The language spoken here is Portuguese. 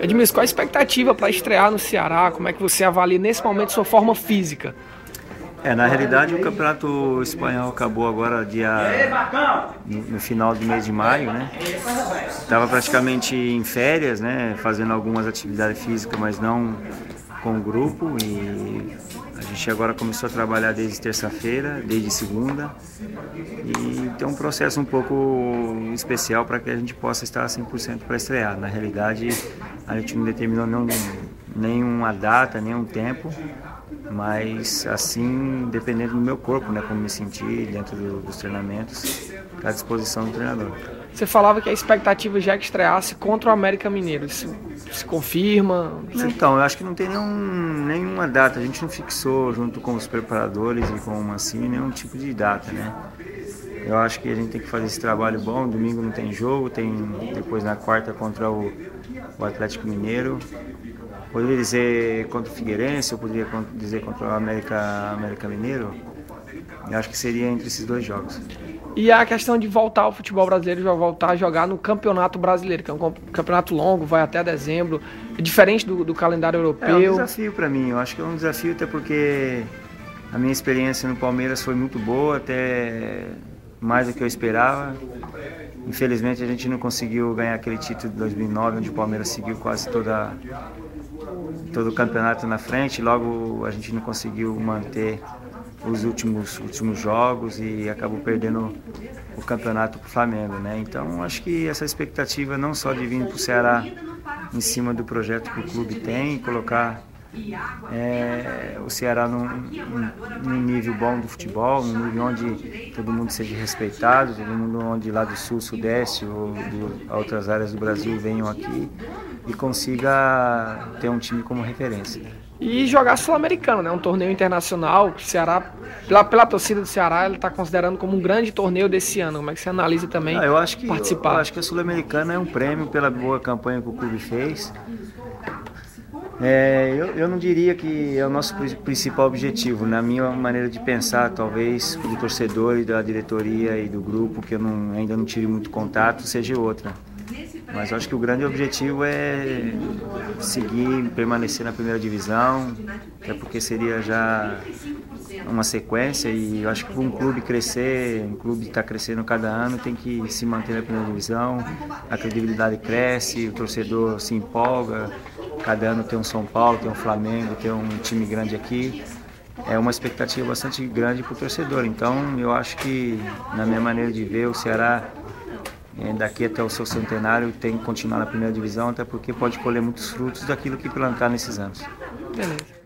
Edmilson, qual a expectativa para estrear no Ceará? Como é que você avalia nesse momento sua forma física? Na realidade o Campeonato Espanhol acabou agora no final do mês de maio, né? Estava praticamente em férias, né? Fazendo algumas atividades físicas, mas não com o grupo, e a gente agora começou a trabalhar desde terça-feira, desde segunda, e tem um processo um pouco especial para que a gente possa estar 100% para estrear. Na realidade a gente não determinou nenhuma data, nenhum tempo, mas assim, dependendo do meu corpo, né, como me sentir dentro dos treinamentos, à disposição do treinador. Você falava que a expectativa já é que estreasse contra o América Mineiro, isso se confirma? Então, eu acho que não tem nenhuma data, a gente não fixou junto com os preparadores e com o Mancini nenhum tipo de data, né? Eu acho que a gente tem que fazer esse trabalho bom, domingo não tem jogo, tem depois na quarta contra o Atlético Mineiro. Poderia dizer contra o Figueirense, eu poderia dizer contra o América Mineiro. Eu acho que seria entre esses dois jogos. E a questão de voltar ao futebol brasileiro, já voltar a jogar no Campeonato Brasileiro, que é um campeonato longo, vai até dezembro, é diferente do calendário europeu. É um desafio para mim, eu acho que é um desafio, até porque a minha experiência no Palmeiras foi muito boa, até mais do que eu esperava. Infelizmente a gente não conseguiu ganhar aquele título de 2009, onde o Palmeiras seguiu quase todo o campeonato na frente, logo a gente não conseguiu manter os últimos jogos e acabou perdendo o campeonato para o Flamengo, né? Então acho que essa expectativa não só de vir para o Ceará em cima do projeto que o clube tem, colocar o Ceará num nível bom do futebol, num nível onde todo mundo seja respeitado, todo mundo onde lá do sul, sudeste ou de outras áreas do Brasil venham aqui e consiga ter um time como referência. E jogar Sul-Americana, né? Um torneio internacional que o Ceará, pela torcida do Ceará, ele está considerando como um grande torneio desse ano. Como é que você analisa também participar? Eu acho que a Sul-Americana é um prêmio pela boa campanha que o clube fez. Eu não diria que é o nosso principal objetivo, na minha maneira de pensar, talvez do torcedor e da diretoria e do grupo, que eu ainda não tive muito contato, seja outra. Mas eu acho que o grande objetivo é seguir, permanecer na primeira divisão, até porque seria já uma sequência, e eu acho que para um clube crescer, um clube está crescendo cada ano, tem que se manter na primeira divisão, a credibilidade cresce, o torcedor se empolga. Cada ano tem um São Paulo, tem um Flamengo, tem um time grande aqui. É uma expectativa bastante grande para o torcedor. Então, eu acho que, na minha maneira de ver, o Ceará, daqui até o seu centenário, tem que continuar na primeira divisão, até porque pode colher muitos frutos daquilo que plantar nesses anos. Beleza.